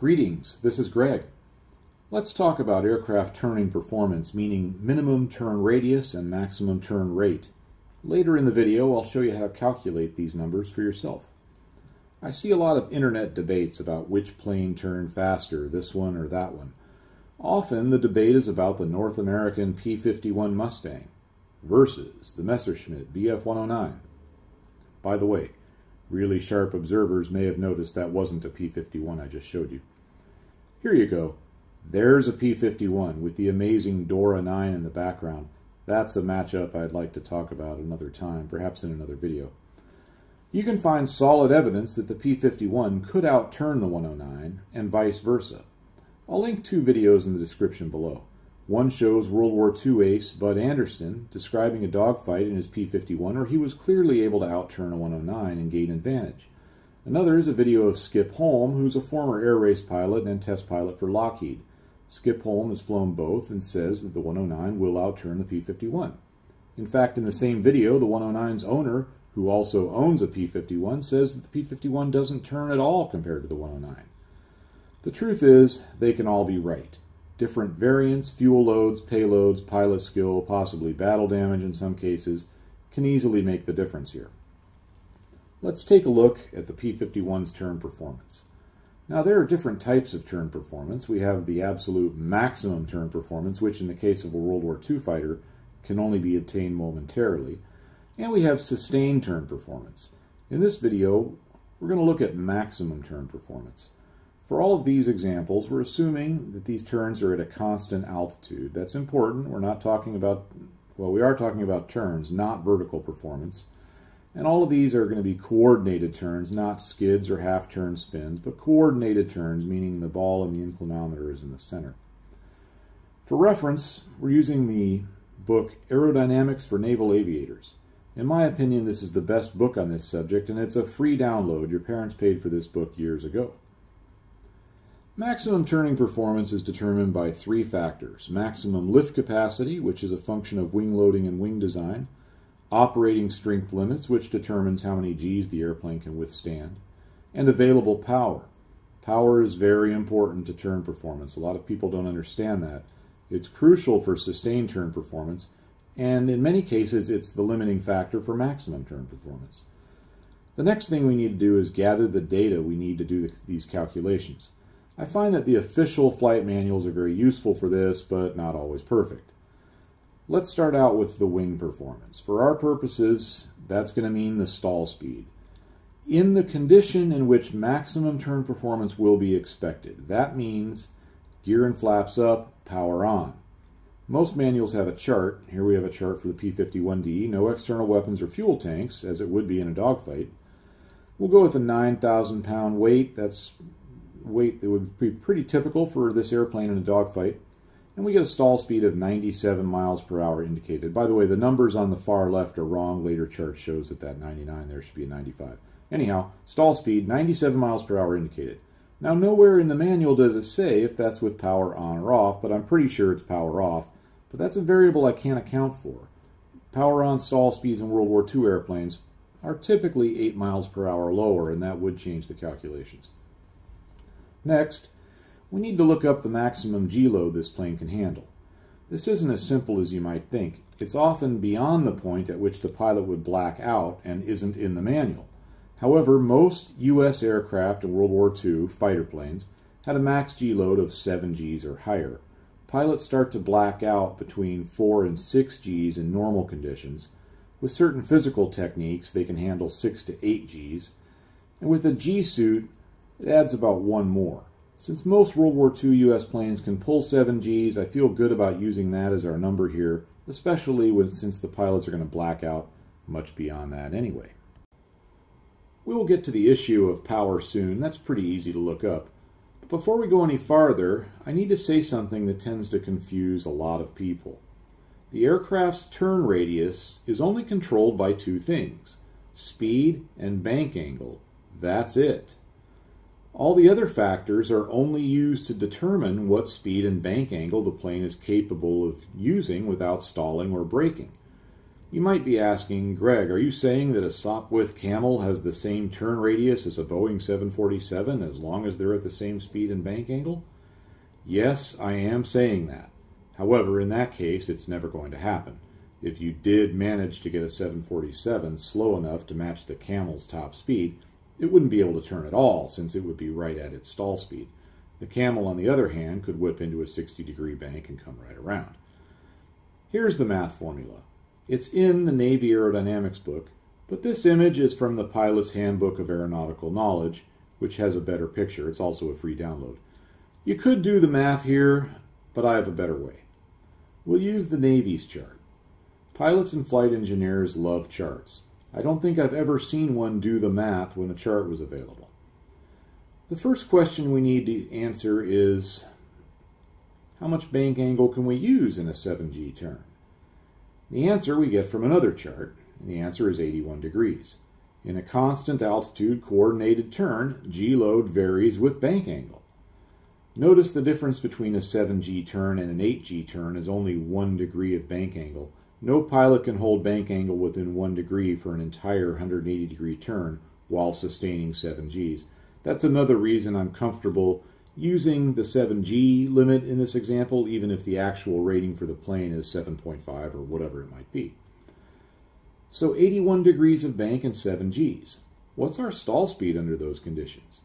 Greetings, this is Greg. Let's talk about aircraft turning performance, meaning minimum turn radius and maximum turn rate. Later in the video, I'll show you how to calculate these numbers for yourself. I see a lot of internet debates about which plane turned faster, this one or that one. Often the debate is about the North American P-51 Mustang versus the Messerschmitt Bf 109. By the way, really sharp observers may have noticed that wasn't a P-51 I just showed you. Here you go. There's a P-51 with the amazing Dora 9 in the background. That's a matchup I'd like to talk about another time, perhaps in another video. You can find solid evidence that the P-51 could outturn the 109 and vice versa. I'll link two videos in the description below. One shows World War II ace Bud Anderson describing a dogfight in his P-51 where he was clearly able to outturn a 109 and gain advantage. Another is a video of Skip Holm, who's a former air race pilot and test pilot for Lockheed. Skip Holm has flown both and says that the 109 will outturn the P-51. In fact, in the same video, the 109's owner, who also owns a P-51, says that the P-51 doesn't turn at all compared to the 109. The truth is, they can all be right. Different variants, fuel loads, payloads, pilot skill, possibly battle damage in some cases, can easily make the difference here. Let's take a look at the P-51's turn performance. Now there are different types of turn performance. We have the absolute maximum turn performance, which in the case of a World War II fighter can only be obtained momentarily. And we have sustained turn performance. In this video, we're going to look at maximum turn performance. For all of these examples, we're assuming that these turns are at a constant altitude. That's important. We're not talking about, well, we are talking about turns, not vertical performance. And all of these are going to be coordinated turns, not skids or half-turn spins, but coordinated turns, meaning the ball and the inclinometer is in the center. For reference, we're using the book Aerodynamics for Naval Aviators. In my opinion, this is the best book on this subject, and it's a free download. Your parents paid for this book years ago. Maximum turning performance is determined by three factors: maximum lift capacity, which is a function of wing loading and wing design; operating strength limits, which determines how many G's the airplane can withstand; and available power. Power is very important to turn performance. A lot of people don't understand that. It's crucial for sustained turn performance, and in many cases it's the limiting factor for maximum turn performance. The next thing we need to do is gather the data we need to do these calculations. I find that the official flight manuals are very useful for this, but not always perfect. Let's start out with the wing performance. For our purposes, that's going to mean the stall speed. In the condition in which maximum turn performance will be expected, that means gear and flaps up, power on. Most manuals have a chart. Here we have a chart for the P-51D. No external weapons or fuel tanks, as it would be in a dogfight. We'll go with a 9,000 pound weight. That's weight that would be pretty typical for this airplane in a dogfight, and we get a stall speed of 97 miles per hour indicated. By the way, the numbers on the far left are wrong. Later chart shows that 99 there should be a 95. Anyhow, stall speed 97 miles per hour indicated. Now nowhere in the manual does it say if that's with power on or off, but I'm pretty sure it's power off, but that's a variable I can't account for. Power on stall speeds in World War II airplanes are typically 8 miles per hour lower, and that would change the calculations. Next, we need to look up the maximum G-load this plane can handle. This isn't as simple as you might think. It's often beyond the point at which the pilot would black out and isn't in the manual. However, most U.S. aircraft in World War II fighter planes had a max G-load of 7 Gs or higher. Pilots start to black out between 4 and 6 Gs in normal conditions. With certain physical techniques, they can handle 6 to 8 Gs. And with a G-suit, it adds about one more. Since most World War II U.S. planes can pull 7 Gs, I feel good about using that as our number here, especially since the pilots are going to black out much beyond that anyway. We will get to the issue of power soon. That's pretty easy to look up. But before we go any farther, I need to say something that tends to confuse a lot of people. The aircraft's turn radius is only controlled by two things: speed and bank angle. That's it. All the other factors are only used to determine what speed and bank angle the plane is capable of using without stalling or braking. You might be asking, Greg, are you saying that a Sopwith Camel has the same turn radius as a Boeing 747 as long as they're at the same speed and bank angle? Yes, I am saying that. However, in that case, it's never going to happen. If you did manage to get a 747 slow enough to match the Camel's top speed, it wouldn't be able to turn at all, since it would be right at its stall speed. The Camel, on the other hand, could whip into a 60-degree bank and come right around. Here's the math formula. It's in the Navy Aerodynamics book, but this image is from the Pilot's Handbook of Aeronautical Knowledge, which has a better picture. It's also a free download. You could do the math here, but I have a better way. We'll use the Navy's chart. Pilots and flight engineers love charts. I don't think I've ever seen one do the math when a chart was available. The first question we need to answer is, how much bank angle can we use in a 7G turn? The answer we get from another chart, and the answer is 81 degrees. In a constant altitude coordinated turn, G-load varies with bank angle. Notice the difference between a 7G turn and an 8G turn is only 1 degree of bank angle. No pilot can hold bank angle within 1 degree for an entire 180-degree turn while sustaining 7Gs. That's another reason I'm comfortable using the 7G limit in this example, even if the actual rating for the plane is 7.5 or whatever it might be. So 81 degrees of bank and 7Gs. What's our stall speed under those conditions?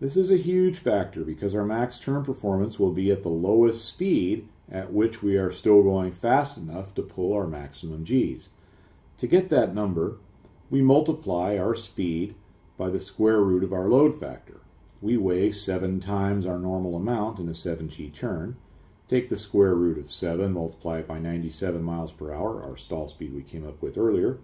This is a huge factor because our max turn performance will be at the lowest speed at which we are still going fast enough to pull our maximum Gs. To get that number, we multiply our speed by the square root of our load factor. We weigh 7 times our normal amount in a 7G turn. Take the square root of 7, multiply it by 97 miles per hour, our stall speed we came up with earlier,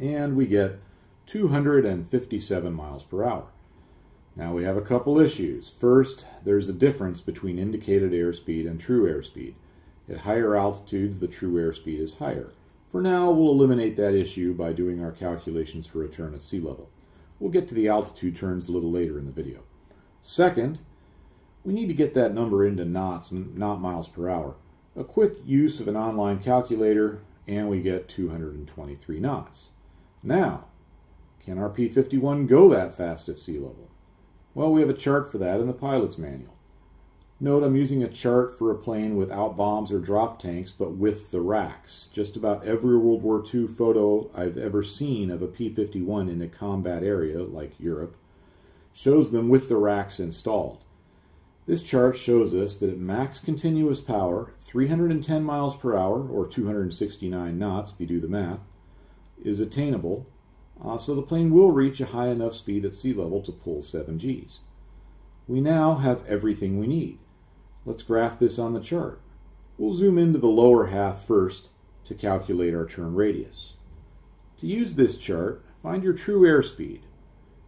and we get 257 miles per hour. Now we have a couple issues. First, there's a difference between indicated airspeed and true airspeed. At higher altitudes, the true airspeed is higher. For now, we'll eliminate that issue by doing our calculations for a turn at sea level. We'll get to the altitude turns a little later in the video. Second, we need to get that number into knots, not miles per hour. A quick use of an online calculator, and we get 223 knots. Now, can our P-51 go that fast at sea level? Well, we have a chart for that in the pilot's manual. Note I'm using a chart for a plane without bombs or drop tanks, but with the racks. Just about every World War II photo I've ever seen of a P-51 in a combat area, like Europe, shows them with the racks installed. This chart shows us that at max continuous power, 310 miles per hour, or 269 knots if you do the math, is attainable. So the plane will reach a high enough speed at sea level to pull 7Gs. We now have everything we need. Let's graph this on the chart. We'll zoom into the lower half first to calculate our turn radius. To use this chart, find your true airspeed,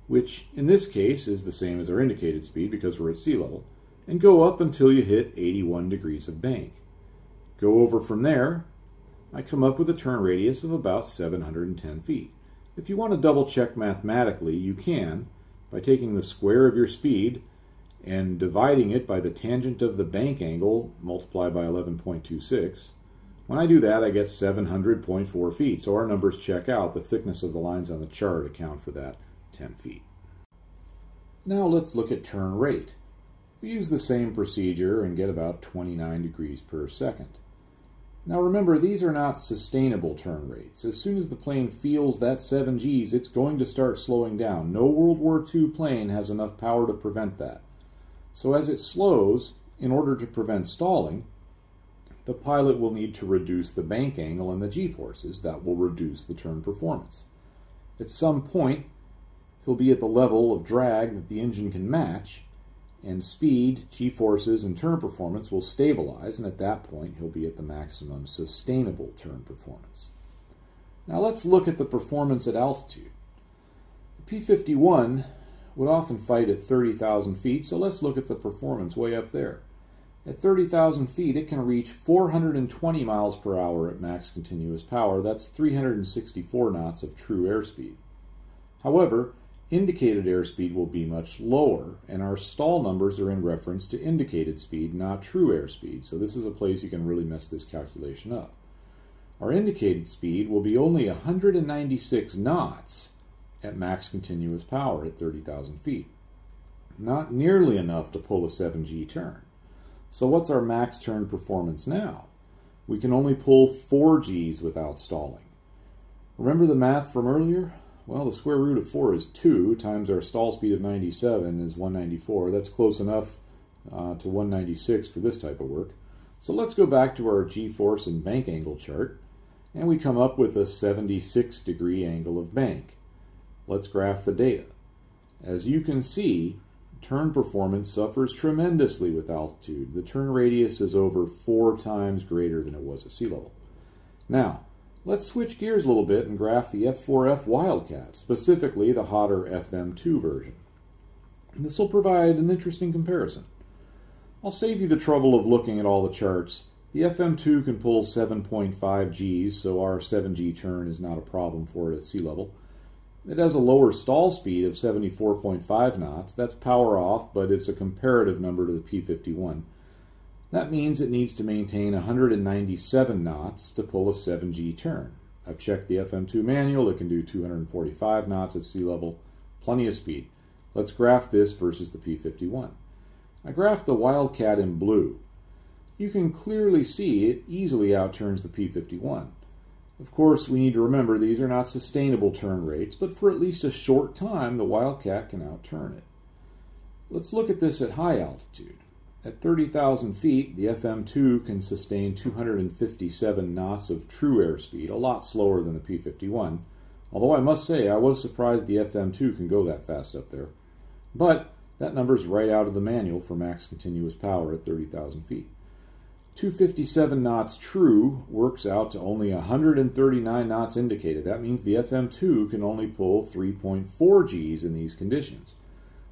which in this case is the same as our indicated speed because we're at sea level, and go up until you hit 81 degrees of bank. Go over from there, I come up with a turn radius of about 710 feet. If you want to double check mathematically, you can by taking the square of your speed and dividing it by the tangent of the bank angle multiplied by 11.26. When I do that, I get 700.4 feet, so our numbers check out. The thickness of the lines on the chart account for that 10 feet. Now let's look at turn rate. We use the same procedure and get about 29 degrees per second. Now remember, these are not sustainable turn rates. As soon as the plane feels that 7Gs, it's going to start slowing down. No World War II plane has enough power to prevent that. So as it slows, in order to prevent stalling, the pilot will need to reduce the bank angle and the G-forces. That will reduce the turn performance. At some point, he'll be at the level of drag that the engine can match, and speed, G-forces, and turn performance will stabilize, and at that point he'll be at the maximum sustainable turn performance. Now let's look at the performance at altitude. The P-51 would often fight at 30,000 feet, so let's look at the performance way up there. At 30,000 feet, it can reach 420 miles per hour at max continuous power. That's 364 knots of true airspeed. However, indicated airspeed will be much lower, and our stall numbers are in reference to indicated speed, not true airspeed, so this is a place you can really mess this calculation up. Our indicated speed will be only 196 knots at max continuous power at 30,000 feet. Not nearly enough to pull a 7G turn. So what's our max turn performance now? We can only pull 4Gs without stalling. Remember the math from earlier? Well, the square root of 4 is 2 times our stall speed of 97 is 194. That's close enough to 196 for this type of work. So let's go back to our G-force and bank angle chart, and we come up with a 76 degree angle of bank. Let's graph the data. As you can see, turn performance suffers tremendously with altitude. The turn radius is over 4 times greater than it was at sea level. Now, let's switch gears a little bit and graph the F4F Wildcat, specifically the hotter FM2 version. This will provide an interesting comparison. I'll save you the trouble of looking at all the charts. The FM2 can pull 7.5 Gs, so our 7G turn is not a problem for it at sea level. It has a lower stall speed of 74.5 knots. That's power off, but it's a comparative number to the P-51. That means it needs to maintain 197 knots to pull a 7G turn. I've checked the FM2 manual. It can do 245 knots at sea level. Plenty of speed. Let's graph this versus the P-51. I graphed the Wildcat in blue. You can clearly see it easily outturns the P-51. Of course, we need to remember these are not sustainable turn rates, but for at least a short time, the Wildcat can outturn it. Let's look at this at high altitude. At 30,000 feet, the FM2 can sustain 257 knots of true airspeed, a lot slower than the P-51, although I must say I was surprised the FM2 can go that fast up there. But that number's right out of the manual for max continuous power at 30,000 feet. 257 knots true works out to only 139 knots indicated. That means the FM2 can only pull 3.4 Gs in these conditions.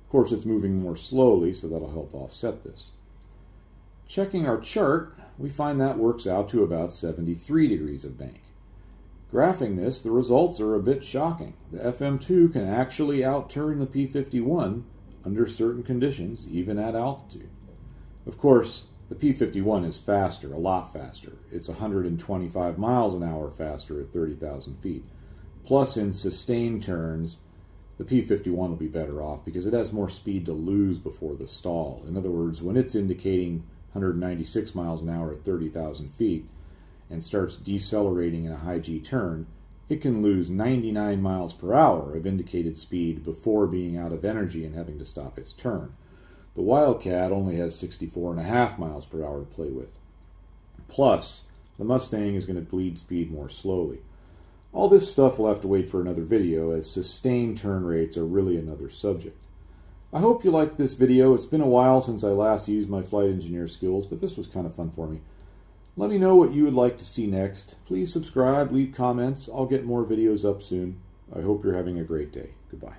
Of course, it's moving more slowly, so that'll help offset this. Checking our chart, we find that works out to about 73 degrees of bank. Graphing this, the results are a bit shocking. The FM2 can actually outturn the P-51 under certain conditions, even at altitude. Of course, the P-51 is faster, a lot faster. It's 125 miles an hour faster at 30,000 feet. Plus, in sustained turns, the P-51 will be better off because it has more speed to lose before the stall. In other words, when it's indicating 196 miles an hour at 30,000 feet and starts decelerating in a high G turn, it can lose 99 miles per hour of indicated speed before being out of energy and having to stop its turn. The Wildcat only has 64.5 miles per hour to play with. Plus, the Mustang is going to bleed speed more slowly. All this stuff we'll have to wait for another video, as sustained turn rates are really another subject. I hope you liked this video. It's been a while since I last used my flight engineer skills, but this was kind of fun for me. Let me know what you would like to see next. Please subscribe, leave comments. I'll get more videos up soon. I hope you're having a great day. Goodbye.